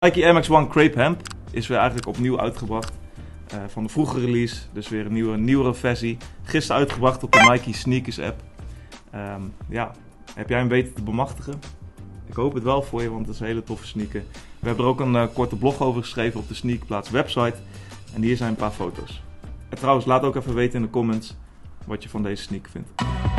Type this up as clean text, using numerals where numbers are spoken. Nike Air Max 1 Crepe Hemp is weer eigenlijk opnieuw uitgebracht van de vroegere release. Dus weer een nieuwere versie. Gisteren uitgebracht op de Nike Sneakers App. Heb jij hem weten te bemachtigen? Ik hoop het wel voor je, want het is een hele toffe sneaker. We hebben er ook een korte blog over geschreven op de Sneakplaats website. En hier zijn een paar foto's. En trouwens, laat ook even weten in de comments wat je van deze sneaker vindt.